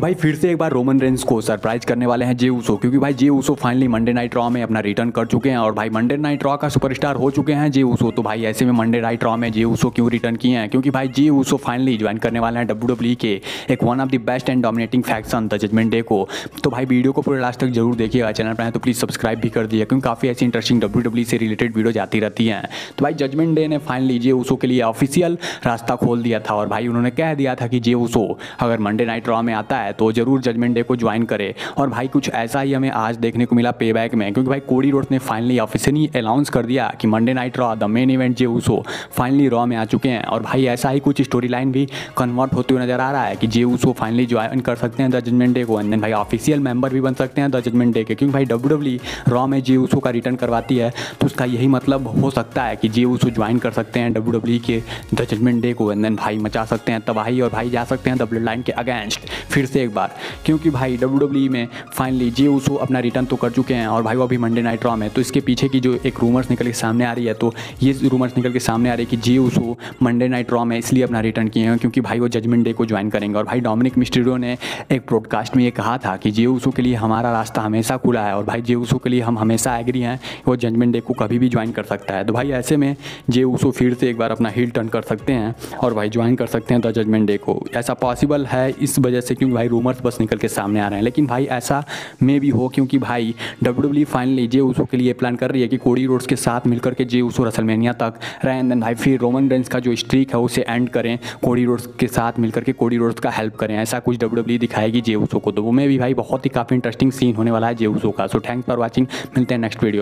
तो भाई फिर से एक बार रोमन रेंस को सरप्राइज करने वाले हैं जे ऊसो, क्योंकि भाई Jey Uso finally Monday night Raw में अपना रिटर्न कर चुके हैं और भाई मंडे नाइट रॉ का सुपरस्टार हो चुके हैं जे ऊसो। तो भाई ऐसे में मंडे नाइट रॉ में जे ऊसो क्यों रिटर्न किए हैं, क्योंकि भाई जे ऊसो फाइनली ज्वाइन करने वाले हैं WWE के एक one of the best and dominating faction the judgement day को। तो भाई वीडियो को पूरे लास्ट तक जरूर देखिएगा, चैनल पर है तो प्लीज़ सब्सक्राइब भी कर दिया, क्योंकि काफ़ी ऐसी इंटरेस्टिंग WWE से रिलेटेड वीडियो जाती रहती हैं। तो भाई जजमेंट डे ने फाइनली जे ऊसो के लिए ऑफिशियल रास्ता खोल दिया था और भाई उन्होंने कह दिया था कि जे ऊसो अगर मंडे नाइट रॉ में आता है तो जरूर जजमेंट डे को ज्वाइन करे। और भाई कुछ ऐसा ही हमें आज देखने को मिला पेबैक में, क्योंकि भाई कोडी रोड्स ने फाइनली ऑफिशियली अनाउंस कर दिया कि Monday night Raw the main event Jey Uso finally Raw में आ चुके हैं। और भाई ऐसा ही कुछ स्टोरी लाइन भी कन्वर्ट होते हुए नजर आ रहा है कि जे ऊसो फाइनली ज्वाइन कर सकते हैं द जजमेंट डे को, एंड देन भाई ऑफिशियल मेंबर भी बन सकते हैं द जजमेंट डे के, क्योंकि भाई WWE रॉ में जे ऊसो का रिटर्न करवाती है तो उसका यही मतलब हो सकता है कि जे ऊसो ज्वाइन कर सकते हैं WWE के द जजमेंट डे को, एंड देन भाई मचा सकते हैं तबाही और भाई जा सकते हैं द ब्लड लाइन के अगेंस्ट फिर से एक बार, क्योंकि भाई WWE में फाइनली जे ऊसो अपना रिटर्न तो कर चुके हैं और भाई वो अभी मंडे नाइट रॉ में। तो इसके पीछे की जो एक रूमर्स निकल के सामने आ रही है, तो ये रूमर्स निकल के सामने आ रही है कि Jey Uso Monday night Raw में इसलिए अपना रिटर्न किए हैं क्योंकि भाई वो जजमेंट डे को ज्वाइन करेंगे। और भाई डोमिनिक मिस्टीरियो ने एक ब्रॉडकास्ट में ये कहा था कि जे ऊसो के लिए हमारा रास्ता हमेशा खुला है और भाई जे ऊसो के लिए हम हमेशा एग्री हैं, वो जजमेंट डे को कभी भी ज्वाइन कर सकता है। तो भाई ऐसे में जे ऊसो फिर से एक बार अपना हील टर्न कर सकते हैं और भाई ज्वाइन कर सकते हैं द जजमेंट डे को। ऐसा पॉसिबल है इस वजह से क्योंकि भाई रूमर्स बस निकल के सामने आ रहे हैं, लेकिन भाई ऐसा मे भी हो क्योंकि भाई WWE फाइनली जे ऊसो के लिए प्लान कर रही है कि कोडी रोड्स के साथ मिलकर के जे ऊसो रेसलमेनिया तक रहें, देन भाई फिर रोमन रेंस का जो स्ट्रीक है उसे एंड करें, कोडी रोड्स के साथ मिलकर के कोडी रोड्स का हेल्प करें, ऐसा कुछ WWE दिखाएगी जे ऊसो को। तो वो में भी भाई बहुत ही काफ़ी इंटरेस्टिंग सीन होने वाला है जे ऊसो का। सो थैंक्स फॉर वॉचिंग, मिलते हैं नेक्स्ट वीडियो।